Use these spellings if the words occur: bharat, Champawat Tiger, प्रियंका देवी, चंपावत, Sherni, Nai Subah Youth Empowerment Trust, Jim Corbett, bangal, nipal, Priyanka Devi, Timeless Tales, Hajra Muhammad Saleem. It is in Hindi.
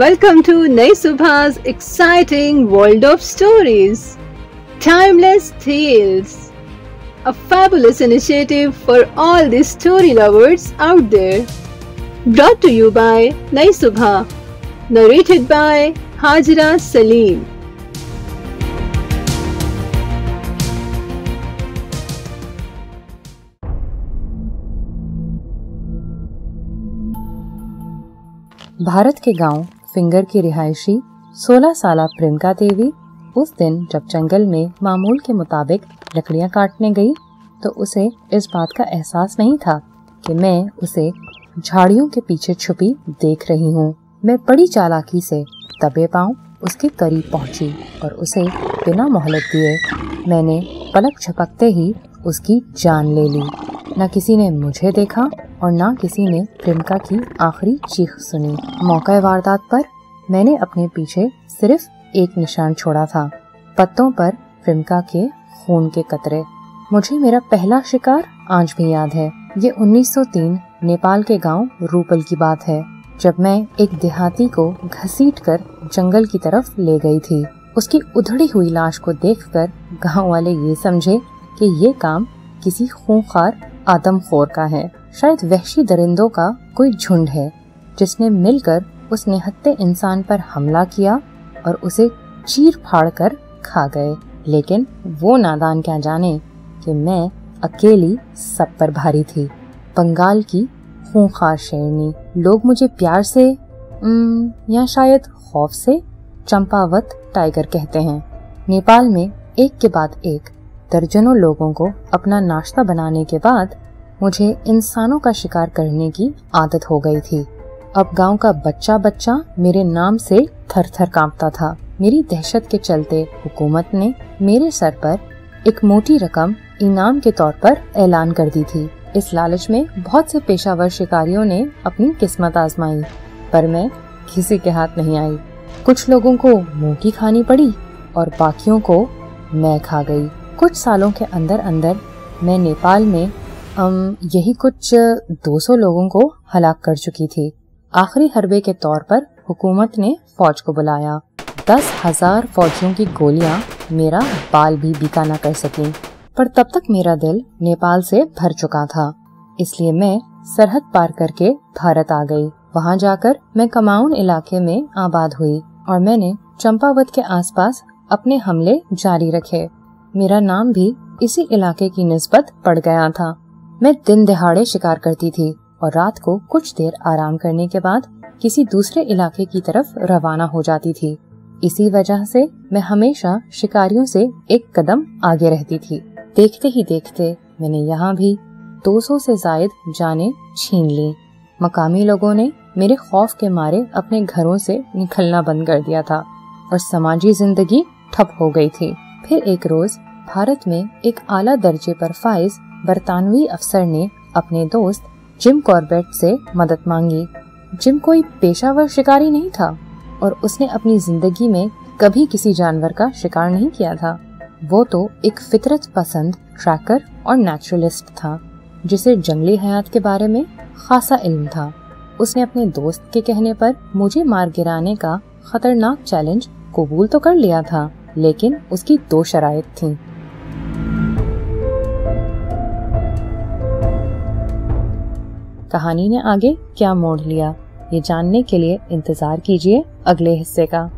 Welcome to Nai Subah's exciting world of stories. Timeless Tales, a fabulous initiative for all the story lovers out there. Brought to you by Nai Subah, narrated by Hajra Saleem. Bharat के गांव फिंगर की रिहायशी 16 साला प्रियंका देवी उस दिन जब जंगल में मामूल के मुताबिक लकड़ियां काटने गई तो उसे इस बात का एहसास नहीं था कि मैं उसे झाड़ियों के पीछे छुपी देख रही हूँ। मैं बड़ी चालाकी से दबे पांव उसके करीब पहुँची और उसे बिना मोहलत दिए मैंने पलक झपकते ही उसकी जान ले ली। न किसी ने मुझे देखा और ना किसी ने प्रियंका की आखिरी चीख सुनी। मौके वारदात पर मैंने अपने पीछे सिर्फ एक निशान छोड़ा था, पत्तों पर प्रियंका के खून के कतरे। मुझे मेरा पहला शिकार आज भी याद है। ये 1903 नेपाल के गांव रूपल की बात है, जब मैं एक देहाती को घसीटकर जंगल की तरफ ले गई थी। उसकी उधड़ी हुई लाश को देखकर गाँव वाले ये समझे कि ये काम किसी खूंखार आदमखोर का है, शायद वहशी दरिंदों का कोई झुंड है जिसने मिलकर उस निहत्ते इंसान पर हमला किया और उसे चीर फाड़ कर खा गए। लेकिन वो नादान क्या जाने कि मैं अकेली सब पर भारी थी। बंगाल की खूंखार शेरनी। लोग मुझे प्यार से या शायद खौफ से चंपावत टाइगर कहते हैं। नेपाल में एक के बाद एक दर्जनों लोगों को अपना नाश्ता बनाने के बाद मुझे इंसानों का शिकार करने की आदत हो गई थी। अब गांव का बच्चा बच्चा मेरे नाम से थर थर कांपता था। मेरी दहशत के चलते हुकूमत ने मेरे सर पर एक मोटी रकम इनाम के तौर पर ऐलान कर दी थी। इस लालच में बहुत से पेशावर शिकारियों ने अपनी किस्मत आजमाई, पर मैं किसी के हाथ नहीं आई। कुछ लोगों को मूंकी खानी पड़ी और बाकियों को मैं खा गई। कुछ सालों के अंदर अंदर मैं नेपाल में यही कुछ 200 लोगों को हलाक कर चुकी थी। आखिरी हरबे के तौर पर हुकूमत ने फौज को बुलाया। 10,000 फौजियों की गोलियां मेरा बाल भी बीका न कर सकी, पर तब तक मेरा दिल नेपाल से भर चुका था, इसलिए मैं सरहद पार करके भारत आ गई। वहां जाकर मैं कमाउन इलाके में आबाद हुई और मैंने चंपावत के आसपास अपने हमले जारी रखे। मेरा नाम भी इसी इलाके की निस्बत पड़ गया था। मैं दिन दहाड़े शिकार करती थी और रात को कुछ देर आराम करने के बाद किसी दूसरे इलाके की तरफ रवाना हो जाती थी। इसी वजह से मैं हमेशा शिकारियों से एक कदम आगे रहती थी। देखते ही देखते मैंने यहाँ भी 200 से ज्यादा जानें छीन ली। मकामी लोगों ने मेरे खौफ के मारे अपने घरों से निकलना बंद कर दिया था और समाजी जिंदगी ठप हो गई थी। फिर एक रोज भारत में एक आला दर्जे पर फाइज बरतानवी अफसर ने अपने दोस्त जिम कॉर्बेट से मदद मांगी। जिम कोई पेशावर शिकारी नहीं था और उसने अपनी जिंदगी में कभी किसी जानवर का शिकार नहीं किया था। वो तो एक फितरत पसंद ट्रैकर और नेचुरलिस्ट था जिसे जंगली हयात के बारे में खासा इल्म था। उसने अपने दोस्त के कहने पर मुझे मार गिराने का खतरनाक चैलेंज कबूल तो कर लिया था, लेकिन उसकी 2 शराइत थीं। कहानी ने आगे क्या मोड़ लिया, ये जानने के लिए इंतजार कीजिए अगले हिस्से का।